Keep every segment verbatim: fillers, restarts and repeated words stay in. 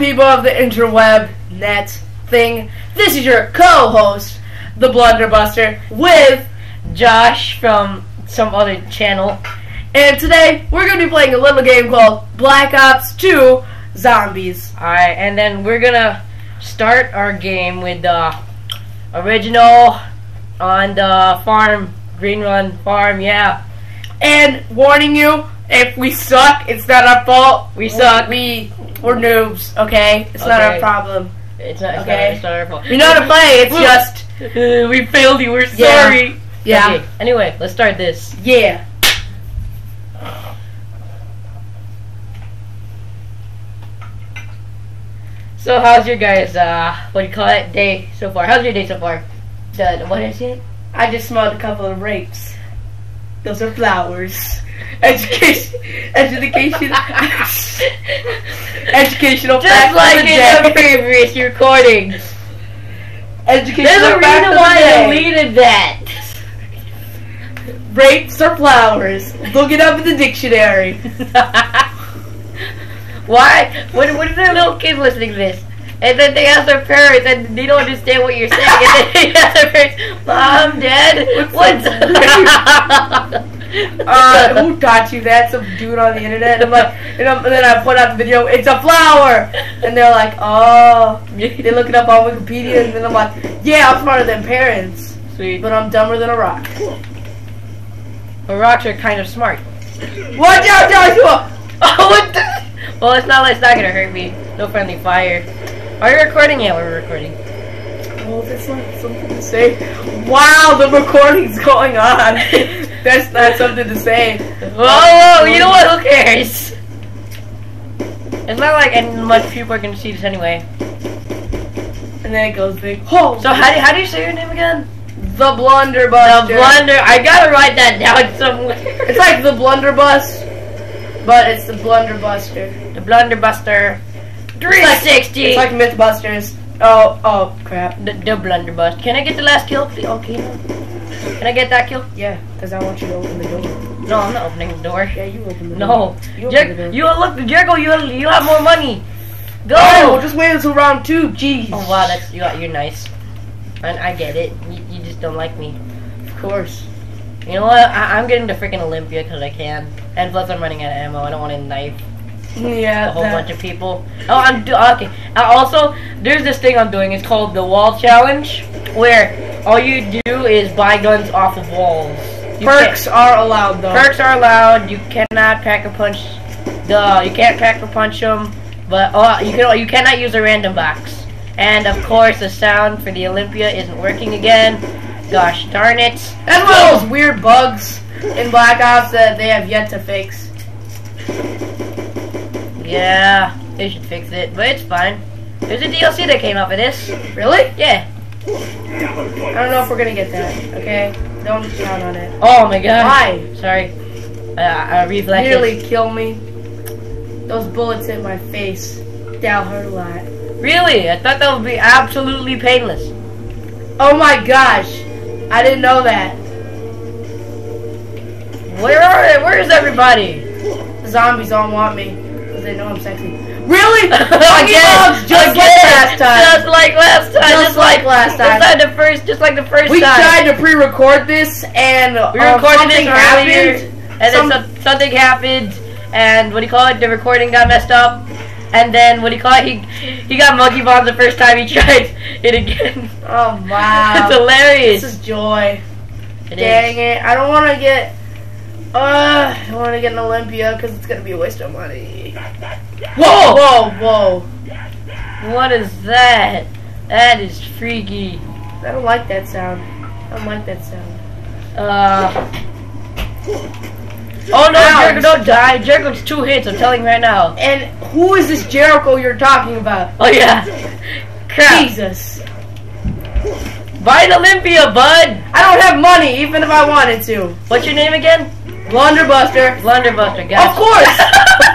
people of the interweb net thing. This is your co-host, the Blunderbuster, with Josh from some other channel. And today, we're going to be playing a little game called Black Ops two Zombies. Alright, and then we're going to start our game with the original on the farm, Green Run Farm, yeah. And warning you, if we suck, it's not our fault. We suck. We, we're noobs, okay? It's okay. Not our problem. It's not, it's okay. Not, it's not our fault. We know how to play, it's just... Uh, we failed you, we're yeah. sorry. Yeah. Okay. Anyway, let's start this. Yeah. So how's your guys, uh, what do you call it, day so far? How's your day so far? The, what is it? I just smelled a couple of grapes. Those are flowers. Education, education, educational facts. Just like in the previous recording. Educational There's a reason why I deleted that. Grapes are flowers. Look it up in the dictionary. Why? What, what is there little kids listening to this? And then they ask their parents, and they don't understand what you're saying. And then they ask their parents, Mom, Dad, what's up? Uh, who taught you that? Some dude on the internet. And I'm like, and, I'm, and then I put out the video. It's a flower, and they're like, oh. They look it up on Wikipedia, and then I'm like, yeah, I'm smarter than parents. Sweet. But I'm dumber than a rock. But rocks are kind of smart. Watch out, Joshua! Oh, what the? Well, it's not. It's not gonna hurt me. No friendly fire. Are you recording? Yeah, we're recording. Well, that's not something to say. Wow, the recording's going on. That's not something to say. Whoa, whoa, you know what? Who cares? It's not like and much people are gonna see this anyway. And then it goes big. Oh, so how do how do you say your name again? The Blunderbuster. The Blunder. I gotta write that down somewhere. It's like the Blunderbus, but it's the Blunderbuster. The Blunderbuster. three sixty. It's like Mythbusters. Oh, oh, crap. The, the blunderbust. Can I get the last kill, please? Okay. Can I get that kill? Yeah, because I want you to open the door. No, I'm not opening the door. Yeah, you open the no. door. No. You, Jer you look, Jergo, you you have more money. Go! Oh, just wait until round two. Jeez. Oh, wow, that's you, you're nice. And I get it. You, you just don't like me. Of course. You know what? I, I'm getting the freaking Olympia because I can. And plus, I'm running out of ammo. I don't want a knife. Yeah, a whole bunch of people. Oh, I'm do okay. Uh, also, there's this thing I'm doing. It's called the wall challenge, where all you do is buy guns off of walls. You Perks are allowed, though. Perks are allowed. You cannot pack a punch. Duh, you can't pack a punch them. But uh, you can. You cannot use a random box. And of course, the sound for the Olympia isn't working again. Gosh darn it! That's one of those weird bugs in Black Ops that they have yet to fix. Yeah, they should fix it, but it's fine. There's a D L C that came out for this. Really? Yeah. I don't know if we're gonna get that. Okay, don't count on it. Oh my god. Why? Sorry. Uh, I reflexed. Nearly kill me. Those bullets hit my face. That'll hurt a lot. Really? I thought that would be absolutely painless. Oh my gosh! I didn't know that. Where are they? Where is everybody? The zombies don't want me. They know I'm sexy. Really? Again, just like last time. Just like last time. Just, just like, like last time. Just like the first. Just like the first we time. We tried to pre-record this, and we um, recorded something this happened. Earlier, and Some then so something happened, and what do you call it? The recording got messed up, and then what do you call it? He he got monkey bombed the first time he tried it again. Oh wow! It's hilarious. This is joy. It Dang is. it! I don't want to get. Uh, I want to get an Olympia because it's going to be a waste of money. Whoa! Whoa, whoa. What is that? That is freaky. I don't like that sound. I don't like that sound. Uh. Oh no, Ow. Jericho, don't die. Jericho's two hits, I'm telling you right now. And who is this Jericho you're talking about? Oh yeah. Crap. Jesus. Buy an Olympia, bud. I don't have money, even if I wanted to. What's your name again? Blunderbuster. Blunderbuster, guys. Of course!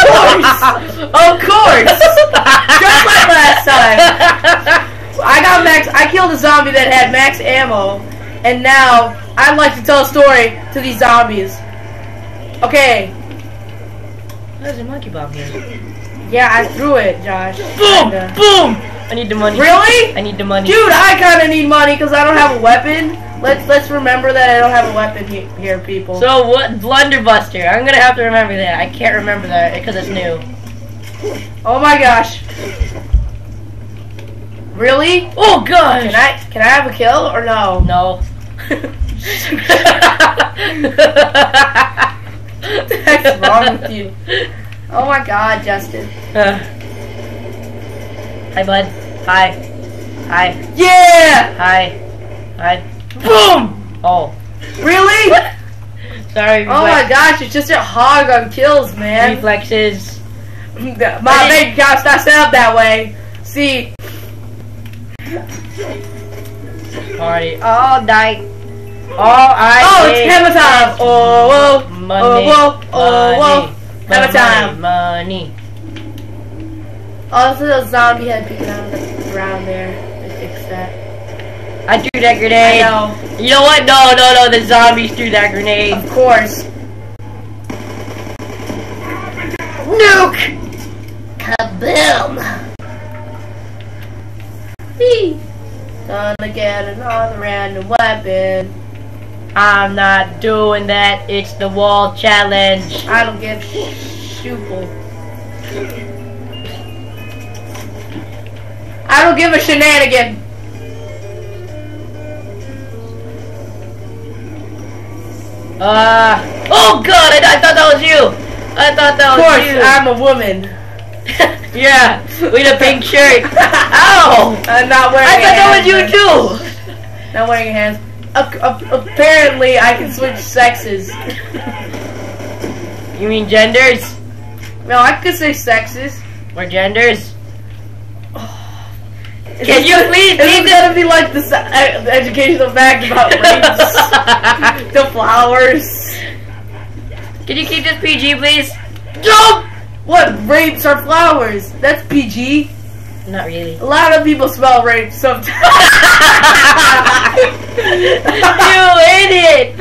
Of course! Of course! Just like last time. I got max. I killed a zombie that had max ammo, and now I'd like to tell a story to these zombies. Okay. There's a monkey bomb here. Yeah, I threw it, Josh. Boom! Kinda. Boom! I need the money. Really? I need the money. Dude, I kind of need money because I don't have a weapon. Let's let's remember that I don't have a weapon he here, people. So what? Blunderbuster. I'm gonna have to remember that. I can't remember that because it's new. Oh my gosh. Really? Oh gosh. Can I can I have a kill or no? No. What's wrong with you? Oh my God, Justin. Uh, hi, bud. Hi. Hi. Yeah! Hi. Hi. Boom! Oh. Really? Sorry. Oh my gosh, it's just a hog on kills, man. Reflexes. My baby cop's not set up that way. See. Alrighty. All night. All I Oh, it's hammer time. Oh, whoa. Money. Oh, whoa. Oh, whoa. Money, time. Money. Also, those zombie head peeking out around there. They fixed that. I threw that grenade. I know. You know what? No, no, no. The zombies threw that grenade. Of course. Nuke. Kaboom. Wee. Gonna get another random weapon. I'm not doing that. It's the wall challenge. I don't give sh shoople. I don't give a shenanigan. Uh. Oh God! I, th I thought that was you. I thought that was you. Of course, I'm a woman. Yeah, with a pink shirt. Ow! I'm not wearing. I thought that was you too. Not wearing your hands. Uh, uh, apparently, I can switch sexes. You mean genders? No, I could say sexes. Or genders. Oh. Can you please? This is gonna be like the, uh, the educational fact about race. The flowers. Can you keep this P G, please? Jump! What? Rapes are flowers. That's P G. Not really. A lot of people smell rape sometimes. You idiot!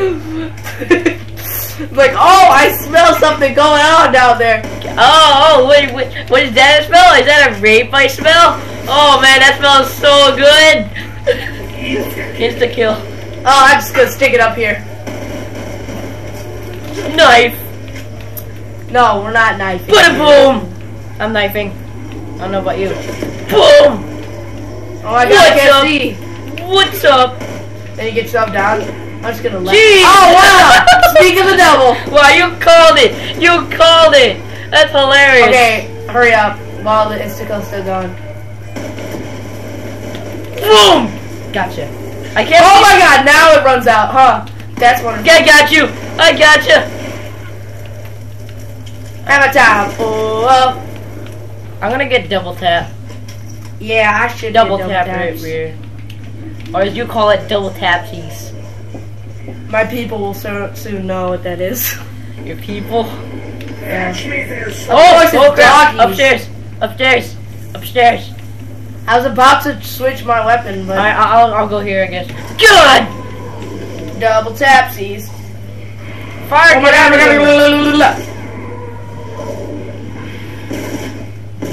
Like, oh, I smell something going on down there. Oh, oh, wait, wait, what is that smell? Is that a rape I smell? Oh man, that smells so good. Insta kill. Oh, I'm just gonna stick it up here. Knife. No, we're not knifing. Put a boom. I'm knifing. I don't know about you. Boom! Oh my God, I can't see. What's up? Then you get yourself down. I'm just gonna let. Jeez. Oh wow! Speak of the devil. Wow, you called it. You called it. That's hilarious. Okay, hurry up while the insta-kill's still going. Boom! Gotcha. I can't. Oh my God! Now it runs out, huh? That's wonderful. I got you. I got you. Have a time. Oh. Well. I'm gonna get double tap. Yeah, I should double tap right here. Or as you call it, double tapsies. My people will so soon know what that is. Your people? Yeah. Oh, oh, oh crap! Upstairs! Upstairs! Upstairs! I was about to switch my weapon, but I, I'll I'll go here, I guess. Good. Double tapsies. Fire! Oh my God!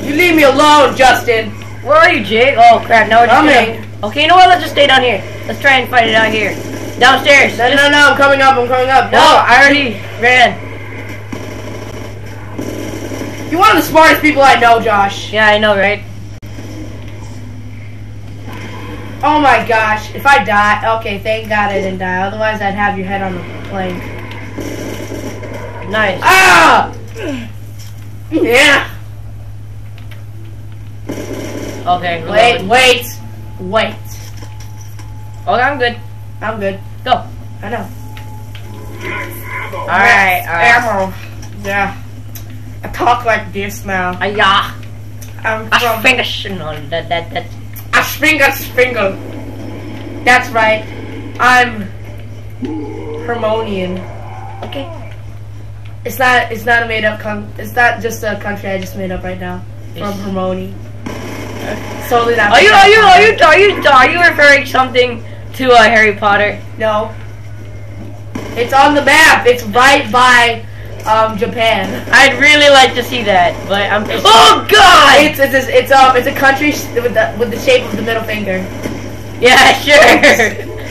You leave me alone, Justin. Where are you, Jake? Oh crap! No, coming. Okay, you know what? Let's just stay down here. Let's try and fight it out here. Downstairs. No, no, no! I'm coming up. I'm coming up. No, no, I already ran. You're one of the smartest people I know, Josh. Yeah, I know, right? Oh my gosh! If I die, okay, thank God I didn't die. Otherwise, I'd have your head on the plank. Nice. Ah! Yeah. Okay. Wait, wait, wait. Okay, I'm good. I'm good. Go. I know. All right. Ammo. Yeah. I talk like this now. Uh, yeah. I'm from. Fingersh. No, that that that. I finger finger. That's right. I'm Hermonian. Okay. It's not. It's not a made up. Con it's not just a country I just made up right now. From Hermione. Solely that. Are you are you are you are you are you referring something to uh, Harry Potter? No. It's on the map. It's right by um Japan. I'd really like to see that, but I'm. Oh God! It's it's it's, it's um it's a country with the, with the shape of the middle finger. Yeah, sure.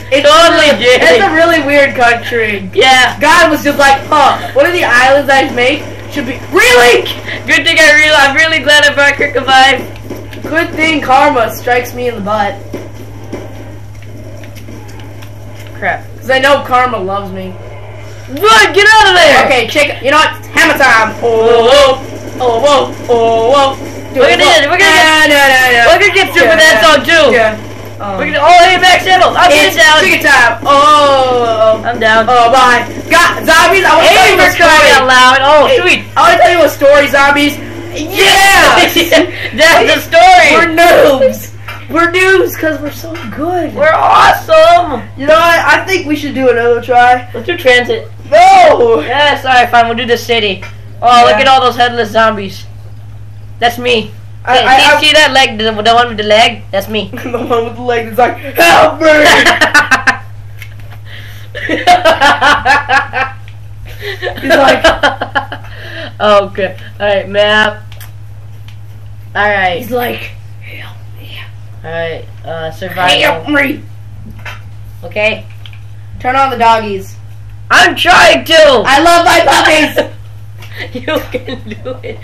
It's totally legit. It's a really weird country. Yeah. God was just like, huh? What are the islands I make? Should be really. Good thing I real. I'm really glad I brought Kirk alive. Good thing karma strikes me in the butt. Crap. Because I know karma loves me. Run! Get out of there! Okay, chick. You know what? It's hammer time! Oh, whoa! Oh, whoa! Oh, whoa! We're gonna get. We're gonna get. No, no, no. We're gonna get super that song too. Yeah. Um, we're gonna. Oh, hey, back saddle! I'm getting down. Chicken time! Oh, I'm down. Oh, bye. Got zombies. I want to tell you a story out loud. Oh, sweet. I want to tell you a story, zombies. Yeah! That's the story! We're noobs! We're noobs because we're so good! We're awesome! You know what? I think we should do another try. Let's do transit. No! Yes, alright, fine. We'll do the city. Oh, yeah. Look at all those headless zombies. That's me. I, hey, I, I, see I, that leg? The, the one with the leg? That's me. The one with the leg that's like, help me! He's like... Oh, crap. Alright, map. Alright. He's like... Alright, uh, survival. Help me! Okay. Turn on the doggies. I'm trying to! I love my puppies! You can do it.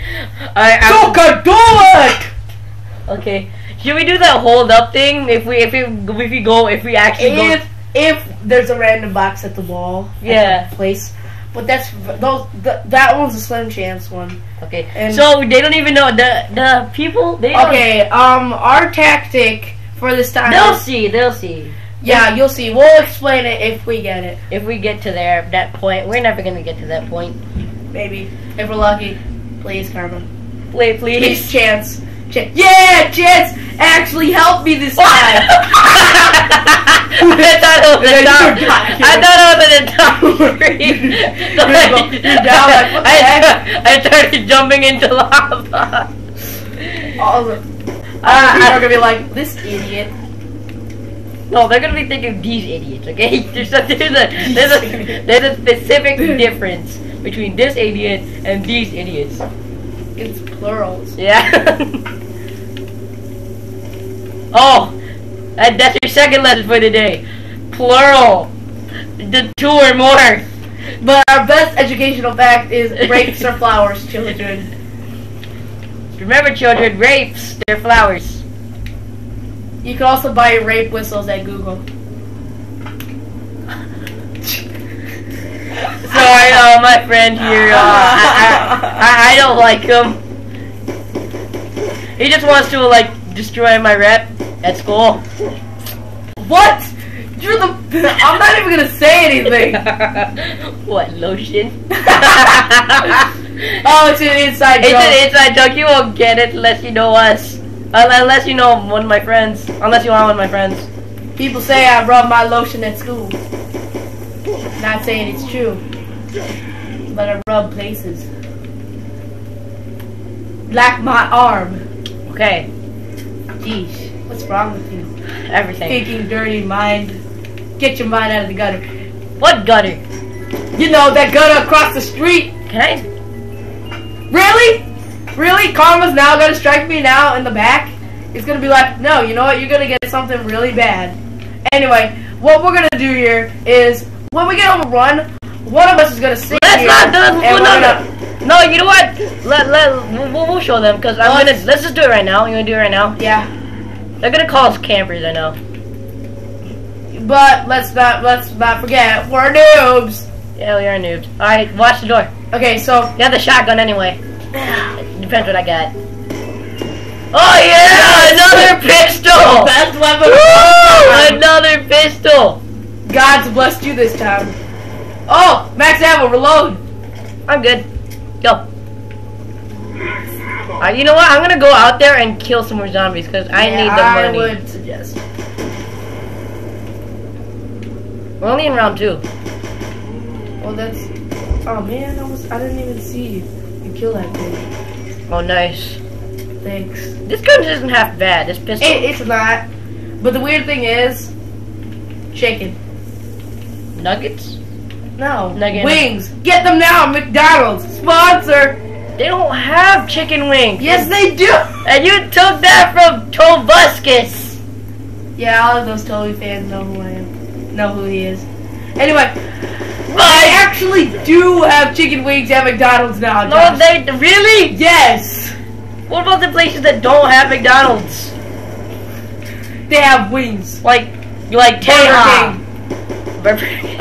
Alright, I'm- You can do it! Okay. Should we do that hold up thing? If we- if we- if we go- if we actually if, go- If there's a random box at the wall. Yeah. At the place. But that's- those, th that one's a slim chance one. Okay, and so they don't even know, the the people, they don't. Okay, um, our tactic for this time. They'll see, they'll see. Yeah, they'll, you'll see. We'll explain it if we get it. If we get to there, that point. We're never going to get to that point. Maybe. If we're lucky. Please, Carmen. Please, please. Please, Chance. Chance. Yeah, Chance! Actually help me this time! I thought it was a dumb. I thought it was a dumb tree. So I, I started jumping into lava. All of them. Uh, people are gonna be like, this idiot. No, they're gonna be thinking these idiots, okay? There's a there's a there's a, there's a specific difference between this idiot and these idiots. It's plurals. Yeah. Oh, that, that's your second lesson for today. Plural. The two or more. But our best educational fact is grapes are flowers, children. Remember, children, grapes, they're flowers. You can also buy rape whistles at Google. Sorry, uh, my friend here, uh, I, I, I don't like him. He just wants to, like, destroy my rep. At school. What? You're the. I'm not even gonna say anything. What lotion? Oh, it's an inside joke. It's an inside joke. You won't get it unless you know us. Unless you know one of my friends. Unless you are one of my friends. People say I rub my lotion at school. Not saying it's true, but I rub places. Like my arm. Okay. Geesh. What's wrong with you? Everything. Thinking dirty mind. Get your mind out of the gutter. What gutter? You know, that gutter across the street. Can I? Really? Really? Karma's now gonna strike me now in the back? It's gonna be like, no, you know what? You're gonna get something really bad. Anyway, what we're gonna do here is, when we get on the run, one of us is gonna sit Let's here. Not done. And we're gonna... No, you know what? Let, let, we'll, we'll show them, because I'm what? gonna, let's just do it right now. You wanna do it right now? Yeah. They're gonna call us campers, I know. But let's not let's not forget, we're noobs. Yeah, we are noobs. All right, watch the door. Okay, so you have the shotgun anyway. It depends what I got. Oh yeah, another pistol. Best weapon. Woo! Another pistol. God's blessed you this time. Oh, max ammo, reload. I'm good. Go. Uh, you know what? I'm gonna go out there and kill some more zombies because I yeah, need the I money. I would suggest. We're only in round two. Well, that's. Oh man, I was. I didn't even see you, you kill that thing. Oh nice. Thanks. This gun isn't half bad. This pistol. It, it's not. But the weird thing is, chicken. Nuggets. No. Nugget. Wings. Get them now, McDonald's. Sponsor. They don't have chicken wings. Yes, they do. And you took that from Tobuscus. Yeah, all of those Toby fans know who I am. Know who he is. Anyway, I actually do have chicken wings at McDonald's now. No, they really? Yes. What about the places that don't have McDonald's? They have wings. Like, you like Taylor King. Burger King.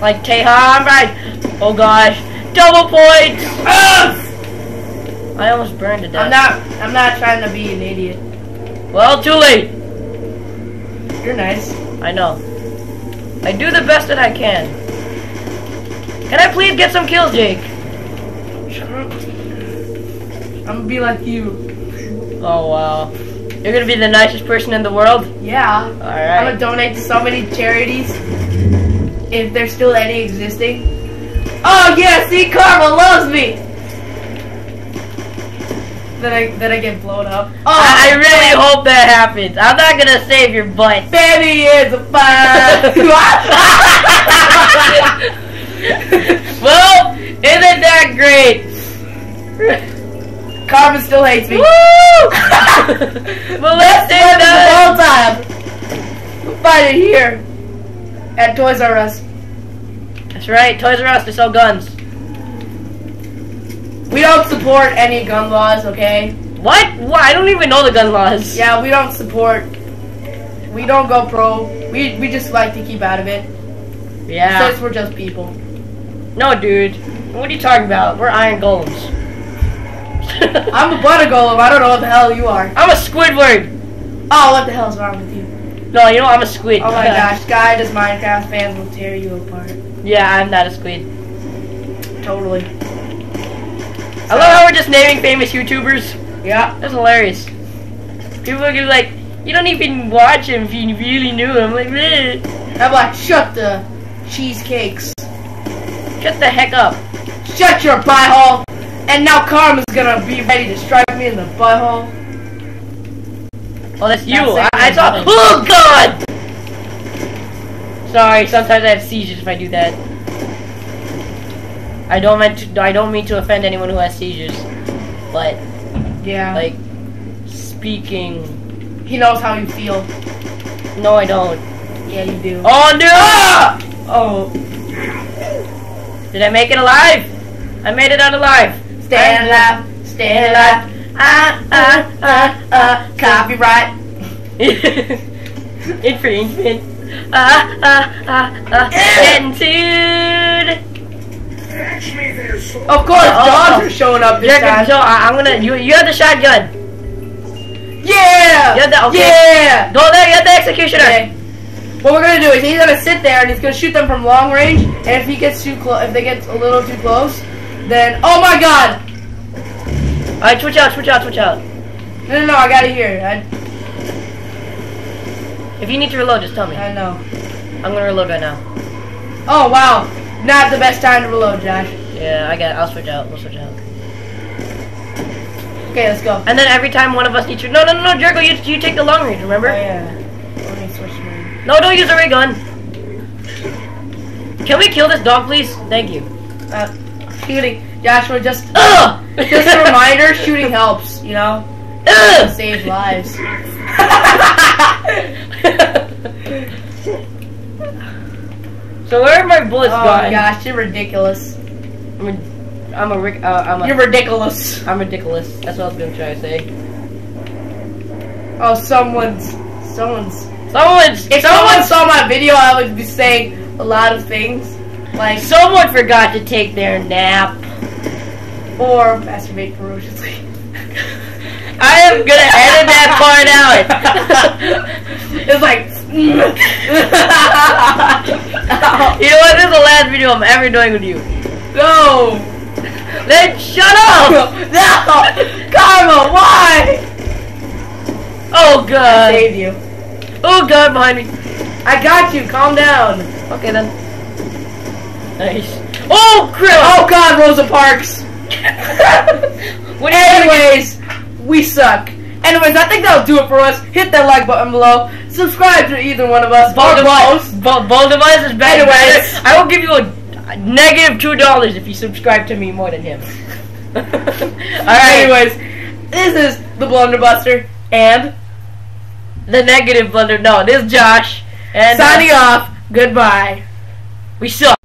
Like Teha, right? Oh gosh, double points! Ugh! I almost burned to death. I'm not. I'm not trying to be an idiot. Well, too late. You're nice. I know. I do the best that I can. Can I please get some kills, Jake? I'm gonna be like you. Oh wow. You're gonna be the nicest person in the world. Yeah. All right. I'm gonna donate to so many charities. If there's still any existing. Oh yeah, see, Karma loves me. That I that I get blown up. Oh, I, I really hope that happens. I'm not gonna save your butt. Baby is a fire. Well, isn't that great? Karma still hates me. Woo! Well, let's save that the whole time. Fight it here. At Toys R Us. That's right, Toys R Us, they sell guns. We don't support any gun laws, okay? What? What? I don't even know the gun laws. Yeah, we don't support. We don't go pro. We, we just like to keep out of it. Yeah. Since we're just people. No, dude. What are you talking about? We're iron golems. I'm a butter golem. I don't know what the hell you are. I'm a Squidward. Oh, what the hell's wrong with you? No, you know, I'm a squid. Oh my gosh, guy, does Minecraft fans will tear you apart. Yeah, I'm not a squid. Totally. I love how we're just naming famous YouTubers. Yeah. That's hilarious. People are gonna be like, you don't even watch him if you really knew him. I'm like, meh. I'm like, shut the cheesecakes. Shut the heck up. Shut your butthole. And now Karma's gonna be ready to strike me in the butthole. Oh, that's you! I, I saw- Oh God! Sorry, sometimes I have seizures if I do that. I don't meant to- I don't mean to offend anyone who has seizures. But... yeah. Like... speaking... He knows how you feel. No, I don't. Yeah, you do. Oh no! Oh. Did I make it alive? I made it out alive. Stand alive. Stand alive. Ah, ah, ah, ah, copyright. Infringement. Ah, ah, ah, ah, attitude. Of course, oh, dogs oh. are showing up this yeah, time. So, uh, I'm gonna, you, you have the shotgun. Yeah! You have the, okay. Yeah! Go there, you have the executioner. Okay. What we're gonna do is he's gonna sit there and he's gonna shoot them from long range. And if he gets too close, if they get a little too close, then, oh my god! Alright, switch out, switch out, switch out. No, no, no, I got it here. I... If you need to reload, just tell me. I know. I'm gonna reload right now. Oh, wow. Not the best time to reload, Josh. Yeah, I got it. I'll switch out. We'll switch out. Okay, let's go. And then every time one of us needs to... No, no, no, no, Jerko, you, you take the long range, remember? Oh, yeah. Let me switch my... No, don't use a ray gun. Can we kill this dog, please? Thank you. Uh, shooting. Joshua, just... Ugh! Just a reminder, shooting helps, you know? Ugh! Save lives. So where are my bullets oh gone? Oh gosh, you're ridiculous. I'm a... I'm a, uh, I'm a... You're ridiculous. I'm ridiculous. That's what I was gonna try to say. Oh, someone's... Someone's... Someone's... If someone saw my video, I would be saying a lot of things. Like... Someone forgot to take their nap. Or masturbate ferociously. I am gonna edit that part out. It's like... You know what? This is the last video I'm ever doing with you. No! Then shut up! No! Karma, why? Oh god. I saved you. Oh god, behind me. I got you, calm down. Okay then. Nice. Oh crap! Oh god, Rosa Parks! Anyways, we suck. Anyways, I think that'll do it for us. Hit that like button below. subscribe to either one of us. Ball device, ball device is better. Anyway, I will give you a negative two dollars if you subscribe to me more than him. All right. Anyways, this is the Blunderbuster and the negative Blunder. No, this is Josh. And signing uh, off. Goodbye. We suck.